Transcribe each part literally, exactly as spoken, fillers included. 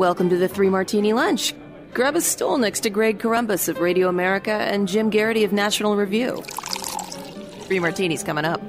Welcome to the three Martini Lunch. Grab a stool next to Greg Corumbus of Radio America and Jim Garrity of National Review. Three Martinis coming up.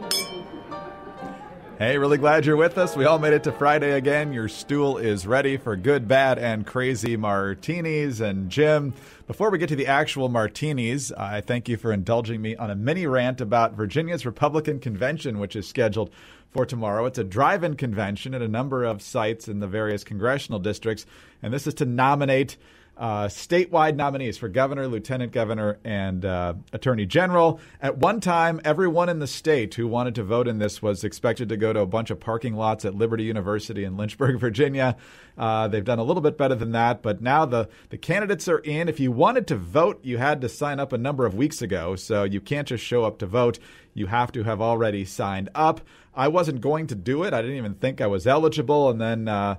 Hey, really glad you're with us. We all made it to Friday again. Your stool is ready for good, bad, and crazy martinis. And Jim, before we get to the actual martinis, I thank you for indulging me on a mini rant about Virginia's Republican convention, which is scheduled for tomorrow. It's a drive-in convention at a number of sites in the various congressional districts. And this is to nominate Uh, statewide nominees for governor, lieutenant governor, and uh, attorney general. At one time, everyone in the state who wanted to vote in this was expected to go to a bunch of parking lots at Liberty University in Lynchburg, Virginia. Uh, they've done a little bit better than that, but now the, the candidates are in. If you wanted to vote, you had to sign up a number of weeks ago, so you can't just show up to vote. You have to have already signed up. I wasn't going to do it. I didn't even think I was eligible, and then Uh,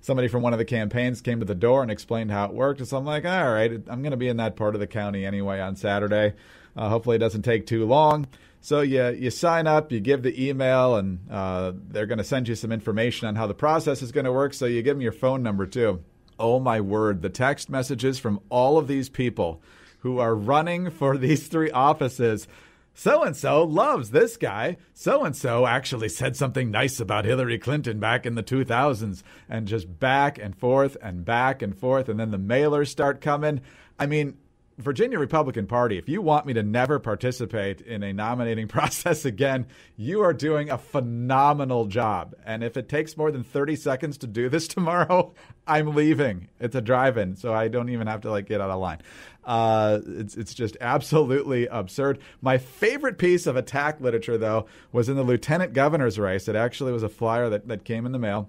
Somebody from one of the campaigns came to the door and explained how it worked. So I'm like, all right, I'm going to be in that part of the county anyway on Saturday. Uh, hopefully it doesn't take too long. So you, you sign up, you give the email, and uh, they're going to send you some information on how the process is going to work. So you give them your phone number, too. Oh, my word. The text messages from all of these people who are running for these three offices. So-and-so loves this guy. So-and-so actually said something nice about Hillary Clinton back in the two thousands. And just back and forth and back and forth. And then the mailers start coming. I mean, Virginia Republican Party, if you want me to never participate in a nominating process again, you are doing a phenomenal job. And if it takes more than thirty seconds to do this tomorrow, I'm leaving. It's a drive-in, so I don't even have to, like, get out of line. Uh, it's it's just absolutely absurd. My favorite piece of attack literature, though, was in the lieutenant governor's race. It actually was a flyer that, that came in the mail,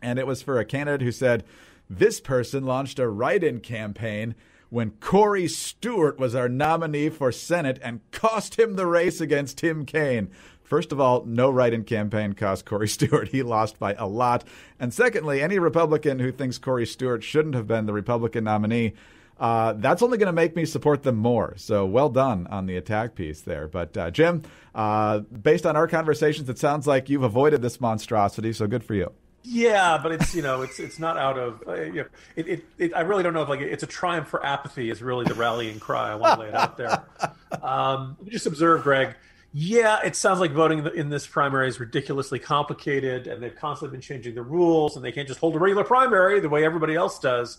and it was for a candidate who said, this person launched a write-in campaign when Corey Stewart was our nominee for Senate and cost him the race against Tim Kaine. First of all, no write-in campaign cost Corey Stewart. He lost by a lot. And secondly, any Republican who thinks Corey Stewart shouldn't have been the Republican nominee, Uh, that's only going to make me support them more. So well done on the attack piece there. But, uh, Jim, uh, based on our conversations, it sounds like you've avoided this monstrosity. So good for you. Yeah, but it's, you know, it's it's not out of, uh, you know, it, it, it, I really don't know if, like, it's a triumph for apathy is really the rallying cry. I want to lay it out there. Um, just observe, Greg. Yeah, it sounds like voting in this primary is ridiculously complicated, and they've constantly been changing the rules, and they can't just hold a regular primary the way everybody else does.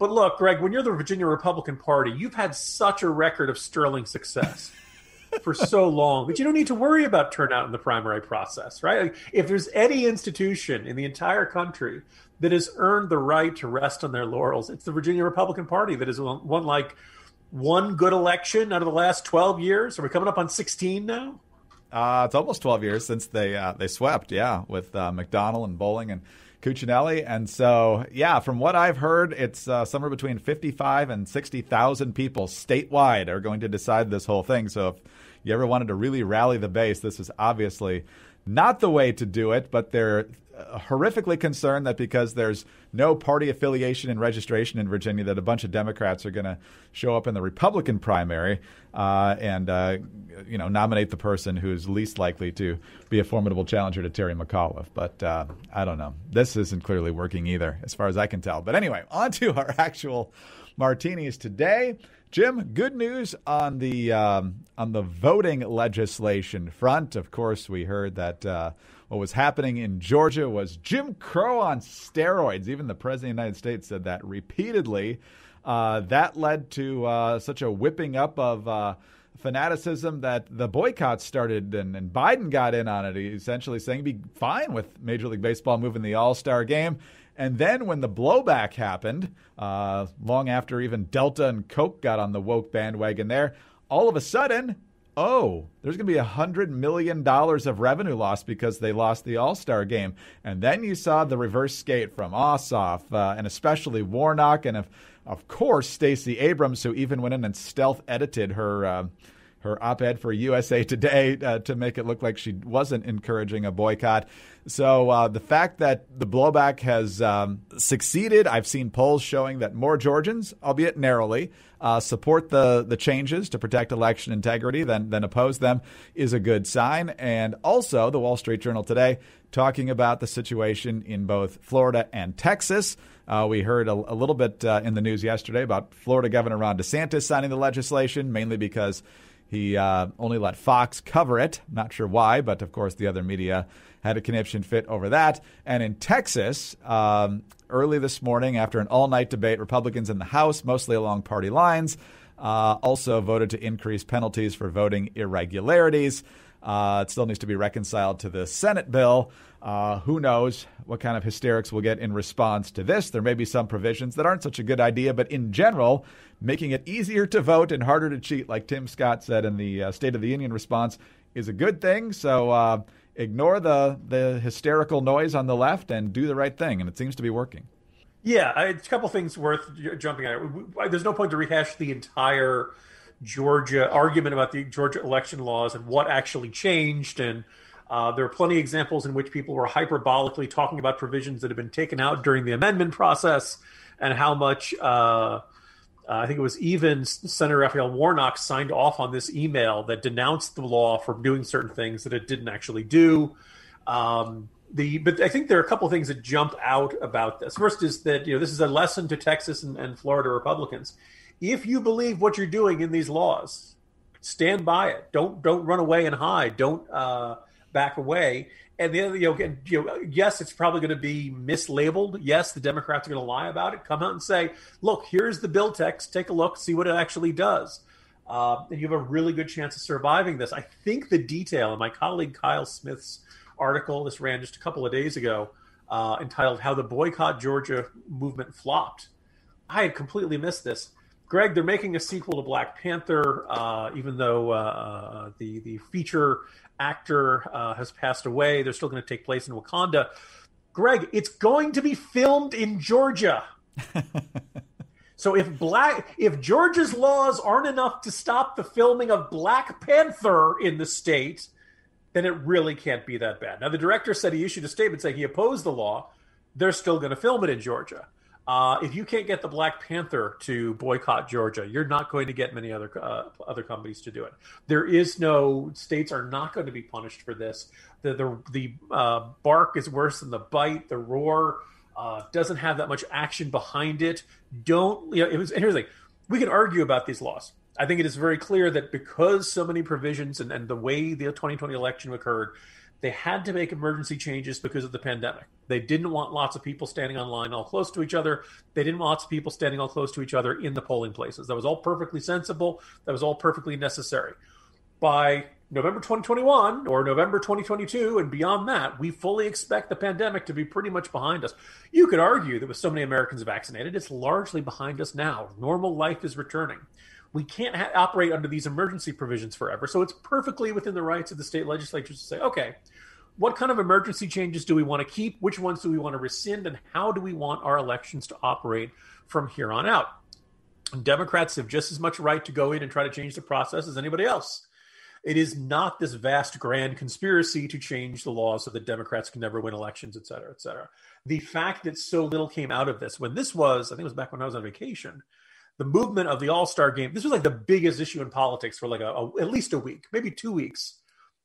But look, Greg, when you're the Virginia Republican Party, you've had such a record of sterling success for so long that you don't need to worry about turnout in the primary process, right? Like, if there's any institution in the entire country that has earned the right to rest on their laurels, it's the Virginia Republican Party that has won like one good election out of the last twelve years. Are we coming up on sixteen now? Uh, it's almost twelve years since they uh, they swept, yeah, with uh, McDonnell and Bowling and Cuccinelli. And so, yeah, from what I've heard, it's uh, somewhere between fifty-five and sixty thousand people statewide are going to decide this whole thing. So if you ever wanted to really rally the base, this is obviously not the way to do it. But they're uh, horrifically concerned that because there's no party affiliation and registration in Virginia, that a bunch of Democrats are going to show up in the Republican primary uh, and, uh, you know, nominate the person who's least likely to be a formidable challenger to Terry McAuliffe. But uh, I don't know. This isn't clearly working either, as far as I can tell. But anyway, on to our actual martinis today. Jim, good news on the um, on the voting legislation front. Of course, we heard that uh, what was happening in Georgia was Jim Crow on steroids. Even the president of the United States said that repeatedly. Uh, that led to uh, such a whipping up of uh, fanaticism that the boycott started, and, and Biden got in on it, essentially saying he'd be fine with Major League Baseball moving the All-Star game. And then when the blowback happened, uh, long after even Delta and Coke got on the woke bandwagon there, all of a sudden, oh, there's going to be one hundred million dollars of revenue loss because they lost the All-Star game. And then you saw the reverse skate from Ossoff uh, and especially Warnock and, of, of course, Stacey Abrams, who even went in and stealth edited her uh, her op-ed for U S A Today uh, to make it look like she wasn't encouraging a boycott. So uh, the fact that the blowback has um, succeeded, I've seen polls showing that more Georgians, albeit narrowly, uh, support the, the changes to protect election integrity than, than oppose them, is a good sign. And also, the Wall Street Journal today talking about the situation in both Florida and Texas. Uh, we heard a, a little bit uh, in the news yesterday about Florida Governor Ron DeSantis signing the legislation, mainly because he uh, only let Fox cover it. Not sure why, but of course the other media had a conniption fit over that. And in Texas, um, early this morning, after an all-night debate, Republicans in the House, mostly along party lines, uh, also voted to increase penalties for voting irregularities. Uh, it still needs to be reconciled to the Senate bill. Uh, who knows what kind of hysterics we'll get in response to this. There may be some provisions that aren't such a good idea, but in general, making it easier to vote and harder to cheat, like Tim Scott said in the uh, State of the Union response, is a good thing. So uh, ignore the, the hysterical noise on the left and do the right thing. And it seems to be working. Yeah, I, a couple things worth jumping on. There's no point to rehash the entire Georgia argument about the Georgia election laws and what actually changed. And uh, there are plenty of examples in which people were hyperbolically talking about provisions that have been taken out during the amendment process and how much uh, I think it was even Senator Raphael Warnock signed off on this email that denounced the law for doing certain things that it didn't actually do. Um, the But I think there are a couple of things that jump out about this. First is that, you know, this is a lesson to Texas and, and Florida Republicans. If you believe what you're doing in these laws, stand by it. Don't don't run away and hide. Don't uh, back away. And the other, you know, again, you know, yes, it's probably going to be mislabeled. Yes, the Democrats are going to lie about it. Come out and say, look, here's the bill text. Take a look, see what it actually does. Uh, and you have a really good chance of surviving this. I think the detail in my colleague Kyle Smith's article, this ran just a couple of days ago, uh, entitled How the Boycott Georgia Movement Flopped. I had completely missed this. Greg, they're making a sequel to Black Panther, uh, even though uh, the, the feature actor uh, has passed away. They're still going to take place in Wakanda. Greg, it's going to be filmed in Georgia. So if black, if Georgia's laws aren't enough to stop the filming of Black Panther in the state, then it really can't be that bad. Now, the director said he issued a statement saying he opposed the law. They're still going to film it in Georgia. Uh, if you can't get the Black Panther to boycott Georgia, you're not going to get many other uh, other companies to do it. There is no, states are not going to be punished for this. The the, the uh, bark is worse than the bite. The roar uh, doesn't have that much action behind it. Don't, you know, it was, and here's the thing, we can argue about these laws. I think it is very clear that because so many provisions and, and the way the twenty twenty election occurred, they had to make emergency changes because of the pandemic. They didn't want lots of people standing online all close to each other. They didn't want lots of people standing all close to each other in the polling places. That was all perfectly sensible. That was all perfectly necessary. By November twenty twenty-one or November twenty twenty-two and beyond that, we fully expect the pandemic to be pretty much behind us. You could argue that with so many Americans vaccinated, it's largely behind us now. Normal life is returning. We can't ha- operate under these emergency provisions forever. So it's perfectly within the rights of the state legislatures to say, okay, what kind of emergency changes do we want to keep? Which ones do we want to rescind? And how do we want our elections to operate from here on out? And Democrats have just as much right to go in and try to change the process as anybody else. It is not this vast grand conspiracy to change the laws so that Democrats can never win elections, et cetera, et cetera. The fact that so little came out of this, when this was, I think it was back when I was on vacation, the movement of the All-Star game, this was like the biggest issue in politics for like a, a at least a week, maybe two weeks.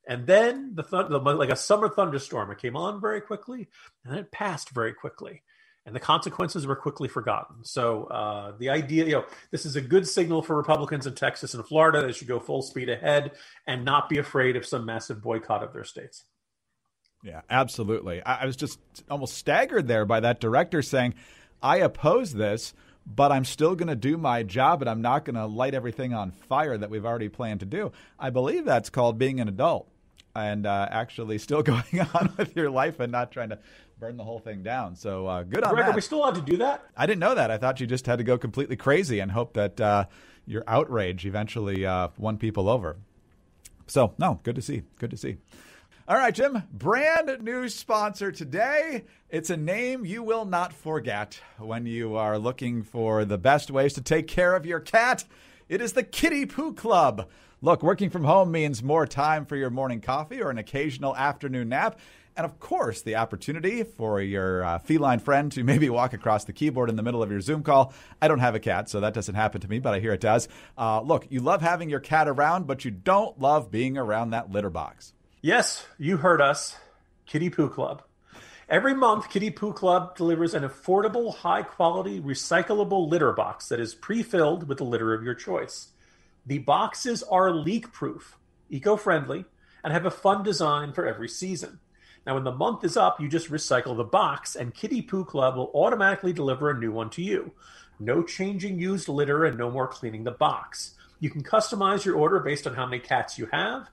And then the, th- the like a summer thunderstorm, it came on very quickly and it passed very quickly. And the consequences were quickly forgotten. So uh, the idea, you know, this is a good signal for Republicans in Texas and Florida. They should go full speed ahead and not be afraid of some massive boycott of their states. Yeah, absolutely. I, I was just almost staggered there by that director saying, I oppose this, but I'm still going to do my job and I'm not going to light everything on fire that we've already planned to do. I believe that's called being an adult and uh, actually still going on with your life and not trying to burn the whole thing down. So uh, good on Greg, that. Are we still allowed to do that? I didn't know that. I thought you just had to go completely crazy and hope that uh, your outrage eventually uh, won people over. So, no, good to see. Good to see. All right, Jim, brand new sponsor today. It's a name you will not forget when you are looking for the best ways to take care of your cat. It is the Kitty Poo Club. Look, working from home means more time for your morning coffee or an occasional afternoon nap. And, of course, the opportunity for your uh, feline friend to maybe walk across the keyboard in the middle of your Zoom call. I don't have a cat, so that doesn't happen to me, but I hear it does. Uh, look, you love having your cat around, but you don't love being around that litter box. Yes, you heard us. Kitty Poo Club. Every month, Kitty Poo Club delivers an affordable, high-quality, recyclable litter box that is pre-filled with the litter of your choice. The boxes are leak-proof, eco-friendly, and have a fun design for every season. Now, when the month is up, you just recycle the box, and Kitty Poo Club will automatically deliver a new one to you. No changing used litter and no more cleaning the box. You can customize your order based on how many cats you have,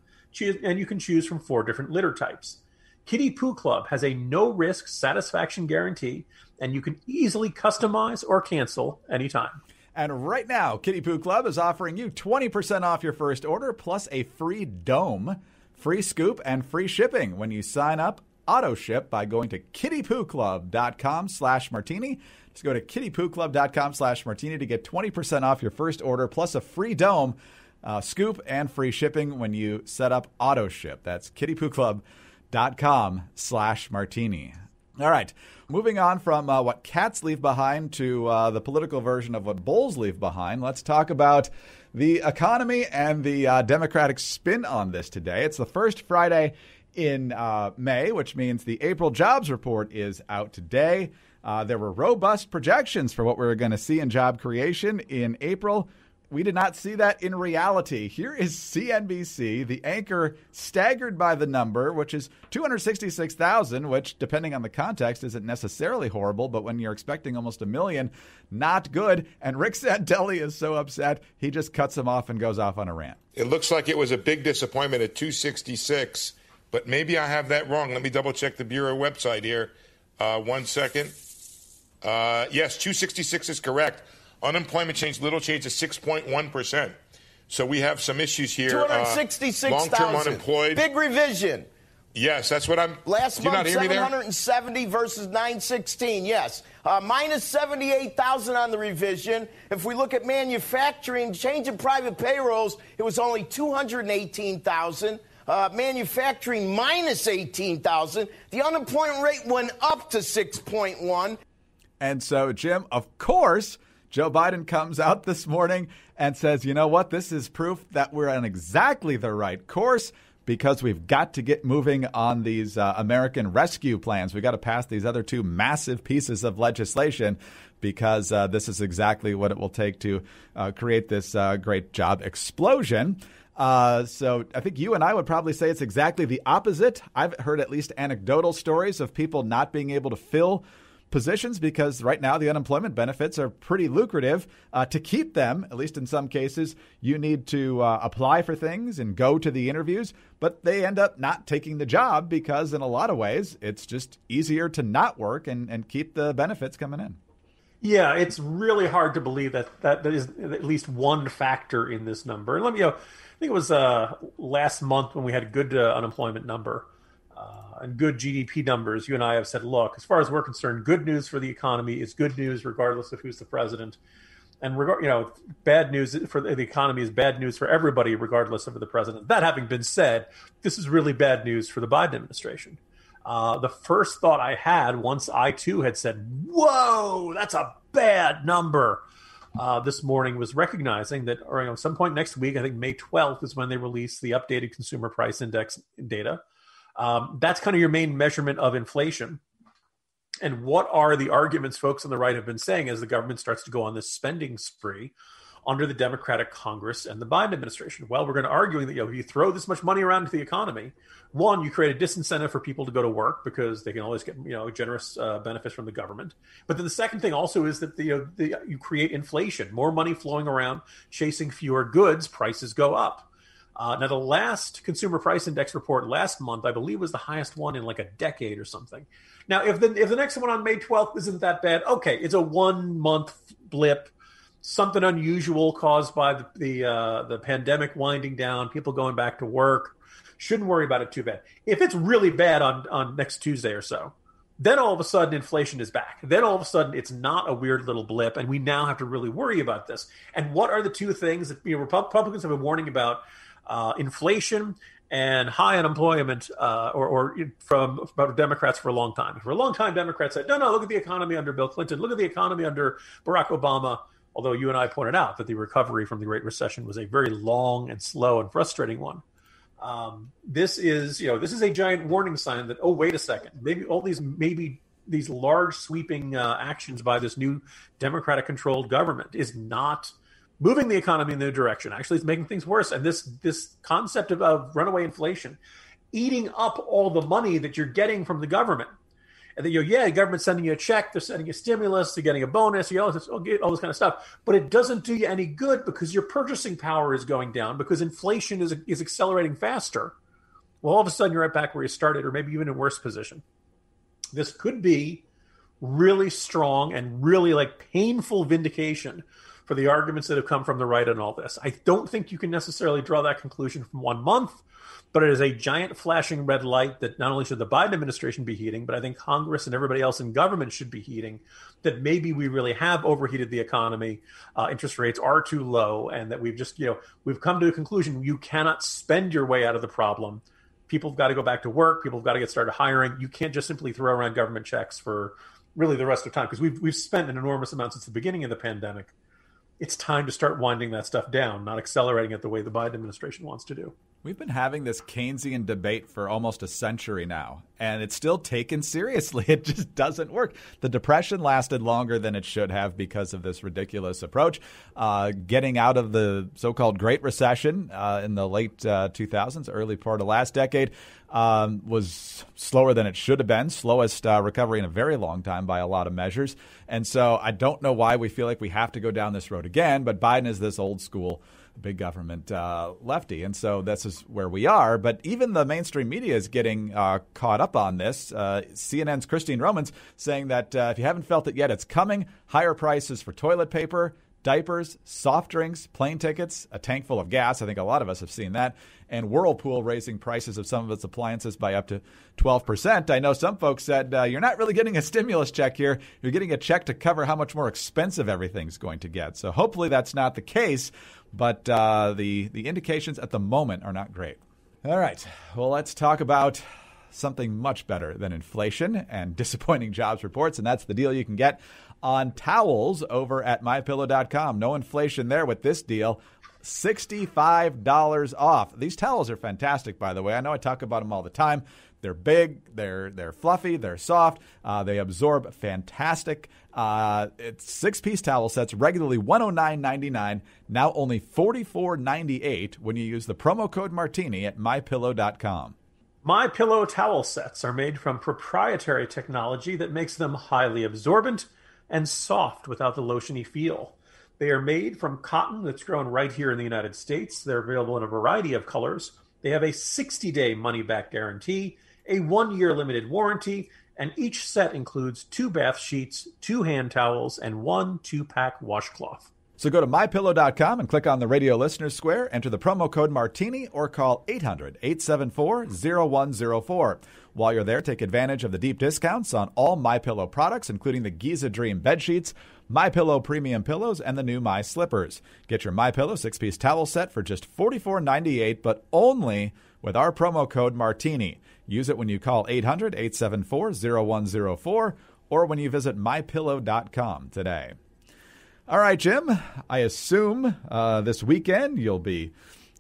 and you can choose from four different litter types. Kitty Poo Club has a no-risk satisfaction guarantee, and you can easily customize or cancel anytime. And right now, Kitty Poo Club is offering you twenty percent off your first order, plus a free dome, free scoop, and free shipping when you sign up auto-ship by going to kittypooclub.com slash martini. Just go to kittypooclub.com slash martini to get twenty percent off your first order, plus a free dome, uh, scoop, and free shipping when you set up auto-ship. That's kittypooclub.com dot com slash martini. All right. Moving on from uh, what cats leave behind to uh, the political version of what bulls leave behind, let's talk about the economy and the uh, Democratic spin on this today. It's the first Friday in uh, May, which means the April jobs report is out today. Uh, there were robust projections for what we were going to see in job creation in April. We did not see that in reality. Here is C N B C, the anchor, staggered by the number, which is two hundred sixty-six thousand, which, depending on the context, isn't necessarily horrible, but when you're expecting almost a million, not good. And Rick Santelli is so upset, he just cuts him off and goes off on a rant. It looks like it was a big disappointment at two sixty-six, but maybe I have that wrong. Let me double-check the Bureau website here. Uh, one second. Uh, yes, two sixty-six is correct. Unemployment changed, little change to six point one percent. So we have some issues here. two hundred sixty-six thousand. Uh, long-term unemployed. Big revision. Yes, that's what I'm... Last month, seven hundred seventy versus nine sixteen, yes. Uh, minus seventy-eight thousand on the revision. If we look at manufacturing, change in private payrolls, it was only two hundred eighteen thousand. Uh, manufacturing, minus eighteen thousand. The unemployment rate went up to six point one. And so, Jim, of course... Joe Biden comes out this morning and says, you know what, this is proof that we're on exactly the right course because we've got to get moving on these uh, American rescue plans. We've got to pass these other two massive pieces of legislation because uh, this is exactly what it will take to uh, create this uh, great job explosion. Uh, so I think you and I would probably say it's exactly the opposite. I've heard at least anecdotal stories of people not being able to fill positions because right now the unemployment benefits are pretty lucrative. Uh, to keep them, at least in some cases, you need to uh, apply for things and go to the interviews, but they end up not taking the job because in a lot of ways it's just easier to not work and, and keep the benefits coming in. Yeah, it's really hard to believe that that, that is at least one factor in this number. And let me, you know, I think it was uh, last month when we had a good uh, unemployment number. Uh, and good G D P numbers, you and I have said, look, as far as we're concerned, good news for the economy is good news regardless of who's the president. And, reg- you know, bad news for the economy is bad news for everybody regardless of the president. That having been said, this is really bad news for the Biden administration. Uh, the first thought I had once I, too, had said, whoa, that's a bad number uh, this morning was recognizing that or, you know, some point next week, I think May twelfth is when they release the updated Consumer Price Index data. Um, that's kind of your main measurement of inflation. And what are the arguments folks on the right have been saying as the government starts to go on this spending spree under the Democratic Congress and the Biden administration? Well, we're going to argue that, you know, if you throw this much money around into the economy, one, you create a disincentive for people to go to work because they can always get, you know, generous uh, benefits from the government. But then the second thing also is that the, you know, the, you create inflation, more money flowing around, chasing fewer goods, prices go up. Uh, now, the last Consumer Price Index report last month, I believe, was the highest one in like a decade or something. Now, if the if the next one on May twelfth isn't that bad, okay, it's a one-month blip, something unusual caused by the the, uh, the pandemic winding down, people going back to work. Shouldn't worry about it too bad. If it's really bad on, on next Tuesday or so, then all of a sudden inflation is back. Then all of a sudden it's not a weird little blip, and we now have to really worry about this. And what are the two things that, you know, Republicans have been warning about? Uh, inflation and high unemployment uh, or, or from, from Democrats for a long time. For a long time, Democrats said, no, no, look at the economy under Bill Clinton. Look at the economy under Barack Obama, although you and I pointed out that the recovery from the Great Recession was a very long and slow and frustrating one. Um, this is, you know, this is a giant warning sign that, oh, wait a second, maybe all these, maybe these large sweeping uh, actions by this new Democratic controlled government is not moving the economy in the direction. Actually, it's making things worse. And this, this concept of, of runaway inflation, eating up all the money that you're getting from the government. And then, you know, yeah, the government's sending you a check, they're sending you stimulus, they're getting a bonus, you know, all this, all this kind of stuff. But it doesn't do you any good because your purchasing power is going down because inflation is is accelerating faster. Well, all of a sudden you're right back where you started, or maybe even in a worse position. This could be really strong and really like painful vindication for the arguments that have come from the right on all this. I don't think you can necessarily draw that conclusion from one month. But it is a giant flashing red light that not only should the Biden administration be heeding, but I think Congress and everybody else in government should be heeding that maybe we really have overheated the economy. Uh, interest rates are too low, and that we've just, you know, we've come to a conclusion. You cannot spend your way out of the problem. People have got to go back to work. People have got to get started hiring. You can't just simply throw around government checks for really the rest of time because we've, we've spent an enormous amount since the beginning of the pandemic. It's time to start winding that stuff down, not accelerating it the way the Biden administration wants to do. We've been having this Keynesian debate for almost a century now, and it's still taken seriously. It just doesn't work. The Depression lasted longer than it should have because of this ridiculous approach. Uh, getting out of the so-called Great Recession uh, in the late uh, two thousands, early part of last decade, um, was slower than it should have been, slowest uh, recovery in a very long time by a lot of measures. And so I don't know why we feel like we have to go down this road again, but Biden is this old school big government uh, lefty. And so this is where we are. But even the mainstream media is getting uh, caught up on this. Uh, C N N's Christine Romans saying that uh, if you haven't felt it yet, it's coming. Higher prices for toilet paper, diapers, soft drinks, plane tickets, a tank full of gas. I think a lot of us have seen that. And Whirlpool raising prices of some of its appliances by up to twelve percent. I know some folks said uh, you're not really getting a stimulus check here. You're getting a check to cover how much more expensive everything's going to get. So hopefully that's not the case. But uh, the, the indications at the moment are not great. All right. Well, let's talk about something much better than inflation and disappointing jobs reports. And that's the deal you can get on towels over at my pillow dot com. No inflation there with this deal. sixty-five dollars off. These towels are fantastic, by the way. I know I talk about them all the time. They're big, they're they're fluffy, they're soft, uh, they absorb fantastic. Uh, it's six-piece towel sets, regularly one oh nine ninety-nine, now only forty-four ninety-eight when you use the promo code Martini at my pillow dot com. MyPillow towel sets are made from proprietary technology that makes them highly absorbent and soft without the lotiony feel. They are made from cotton that's grown right here in the United States. They're available in a variety of colors. They have a sixty-day money-back guarantee, a one-year limited warranty, and each set includes two bath sheets, two hand towels, and one two-pack washcloth. So go to my pillow dot com and click on the radio listener square, enter the promo code Martini, or call eight hundred, eight seven four, oh one oh four. While you're there, take advantage of the deep discounts on all MyPillow products, including the Giza Dream bed sheets, MyPillow premium pillows, and the new My Slippers. Get your MyPillow six-piece towel set for just forty-four ninety-eight, but only with our promo code Martini. Use it when you call eight hundred, eight seven four, oh one oh four or when you visit my pillow dot com today. All right, Jim, I assume uh, this weekend you'll be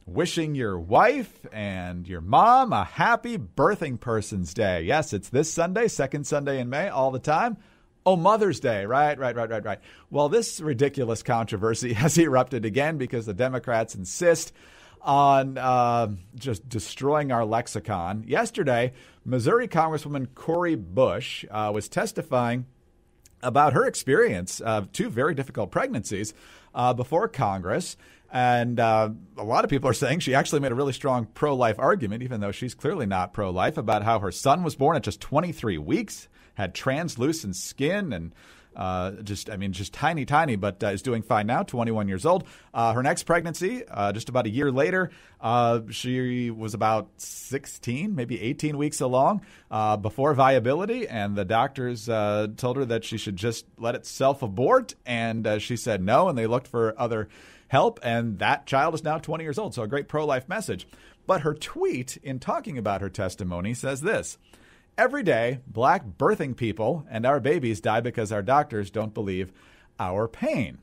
wishing your wife and your mom a happy birthing person's day. Yes, it's this Sunday, second Sunday in May, all the time. Oh, Mother's Day. Right, right, right, right, right. Well, this ridiculous controversy has erupted again because the Democrats insist on uh, just destroying our lexicon. Yesterday, Missouri Congresswoman Cori Bush uh, was testifying about her experience of two very difficult pregnancies uh, before Congress. And uh, a lot of people are saying she actually made a really strong pro-life argument, even though she's clearly not pro-life, about how her son was born at just twenty-three weeks, had translucent skin and uh, just, I mean, just tiny, tiny, but uh, is doing fine now, twenty-one years old. Uh, her next pregnancy, uh, just about a year later, uh, she was about sixteen, maybe eighteen weeks along uh, before viability. And the doctors uh, told her that she should just let it self-abort. And uh, she said no, and they looked for other help. And that child is now twenty years old. So a great pro-life message. But her tweet in talking about her testimony says this. Every day, black birthing people and our babies die because our doctors don't believe our pain.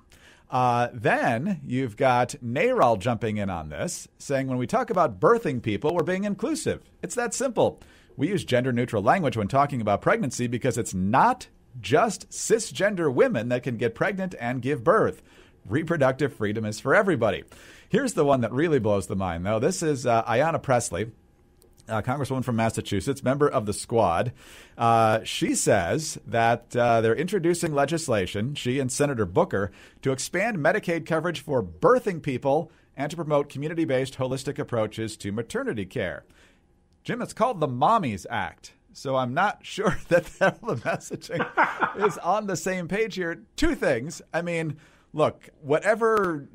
Uh, then you've got NARAL jumping in on this, saying when we talk about birthing people, we're being inclusive. It's that simple. We use gender-neutral language when talking about pregnancy because it's not just cisgender women that can get pregnant and give birth. Reproductive freedom is for everybody. Here's the one that really blows the mind, though. This is uh, Ayanna Pressley, uh, Congresswoman from Massachusetts, member of the Squad. Uh, she says that uh, they're introducing legislation, she and Senator Booker, to expand Medicaid coverage for birthing people and to promote community-based holistic approaches to maternity care. Jim, it's called the Mommies Act. So I'm not sure that the messaging is on the same page here. Two things. I mean, look, whatever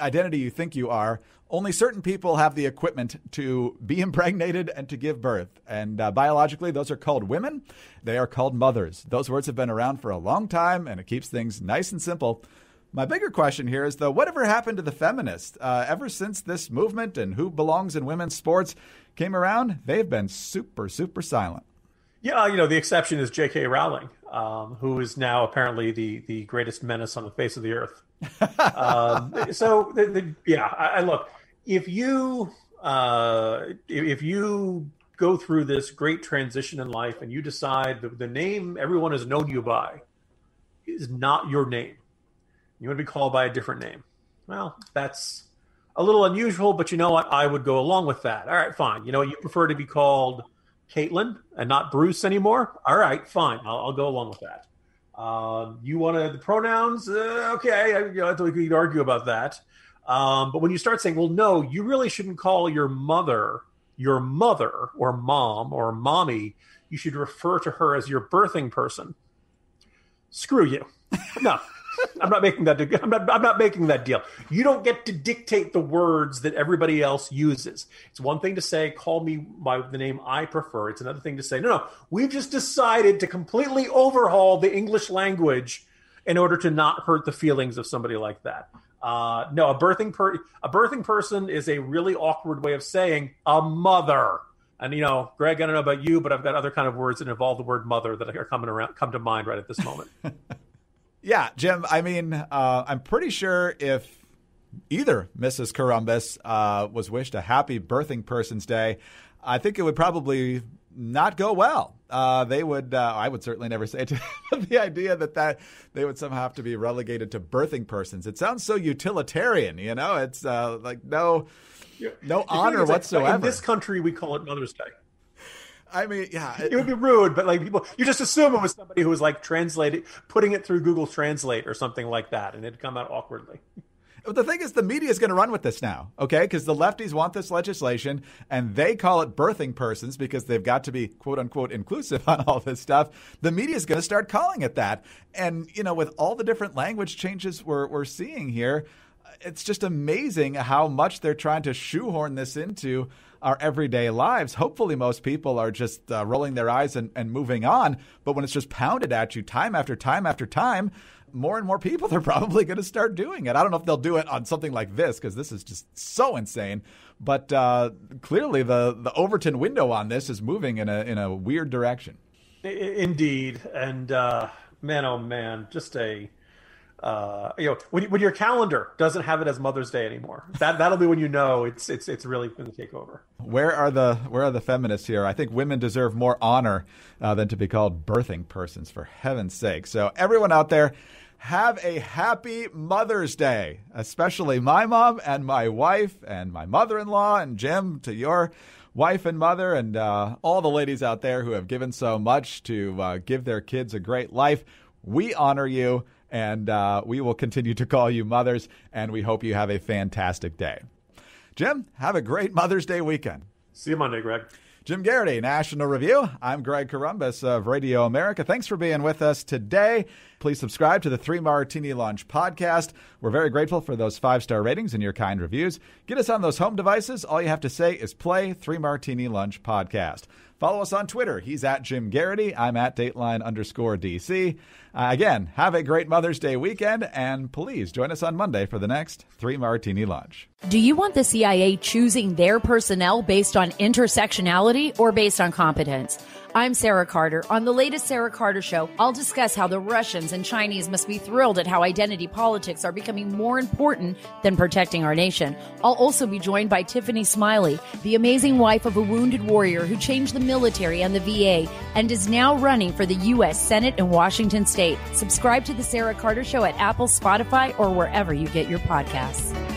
identity you think you are, only certain people have the equipment to be impregnated and to give birth. And uh, biologically, those are called women. They are called mothers. Those words have been around for a long time, and it keeps things nice and simple. My bigger question here is, though, whatever happened to the feminists? Uh, ever since this movement and who belongs in women's sports came around, they've been super, super silent. Yeah, you know, the exception is J K Rowling, um, who is now apparently the the greatest menace on the face of the earth. um, so, the, the, yeah, I, I look, if you uh, if you go through this great transition in life and you decide that the name everyone has known you by is not your name, you want to be called by a different name. Well, that's a little unusual, but you know what? I would go along with that. All right, fine. You know, you prefer to be called Caitlin and not Bruce anymore? All right, fine. I'll, I'll go along with that. Um, you want to, the pronouns? Uh, okay, I, you know, we could argue about that. Um, but when you start saying, well, no, you really shouldn't call your mother your mother or mom or mommy. You should refer to her as your birthing person. Screw you. No. I'm not making that. I'm not, I'm not making that deal. You don't get to dictate the words that everybody else uses. It's one thing to say, "Call me by the name I prefer." It's another thing to say, "No, no, we've just decided to completely overhaul the English language in order to not hurt the feelings of somebody like that." Uh, no, a birthing per a birthing person is a really awkward way of saying a mother. And, you know, Greg, I don't know about you, but I've got other kind of words that involve the word mother that are coming around, come to mind right at this moment. Yeah, Jim, I mean, uh, I'm pretty sure if either Missus Corumbus uh, was wished a happy birthing person's day, I think it would probably not go well. Uh, they would, uh, I would certainly never say to the idea that, that they would somehow have to be relegated to birthing persons. It sounds so utilitarian, you know, it's uh, like no, yeah. no honor whatsoever. Like, in this country, we call it Mother's Day. I mean, yeah, it, it would be rude, but like people, you just assume it was somebody who was like translating, putting it through Google Translate or something like that, and it'd come out awkwardly. The thing is, the media is going to run with this now, okay? Because the lefties want this legislation, and they call it birthing persons because they've got to be, quote unquote, inclusive on all this stuff. The media is going to start calling it that, and you know, with all the different language changes we're we're seeing here, it's just amazing how much they're trying to shoehorn this into our everyday lives. Hopefully most people are just uh, rolling their eyes and, and moving on. But when it's just pounded at you time after time after time, more and more people are probably going to start doing it. I don't know if they'll do it on something like this because this is just so insane. But uh, clearly the, the Overton window on this is moving in a, in a weird direction. Indeed. And uh, man, oh man, just a... Uh, you know, when, when your calendar doesn't have it as Mother's Day anymore, that that'll be when you know it's it's it's really going to take over. Where are the where are the feminists here? I think women deserve more honor uh, than to be called birthing persons, for heaven's sake. So everyone out there, have a happy Mother's Day, especially my mom and my wife and my mother-in-law, and Jim, to your wife and mother, and uh, all the ladies out there who have given so much to uh, give their kids a great life. We honor you. And uh, we will continue to call you mothers, and we hope you have a fantastic day. Jim, have a great Mother's Day weekend. See you Monday, Greg. Jim Garrity, National Review. I'm Greg Corumbus of Radio America. Thanks for being with us today. Please subscribe to the three Martini Lunch podcast. We're very grateful for those five-star ratings and your kind reviews. Get us on those home devices. All you have to say is play three Martini Lunch podcast. Follow us on Twitter. He's at Jim Garrity. I'm at Dateline underscore D C. Uh, again, have a great Mother's Day weekend, and please join us on Monday for the next three Martini Lunch. Do you want the C I A choosing their personnel based on intersectionality or based on competence? I'm Sarah Carter. On the latest Sarah Carter Show, I'll discuss how the Russians and Chinese must be thrilled at how identity politics are becoming more important than protecting our nation. I'll also be joined by Tiffany Smiley, the amazing wife of a wounded warrior who changed the military and the V A and is now running for the U S Senate in Washington State. Subscribe to the Sarah Carter Show at Apple, Spotify, or wherever you get your podcasts.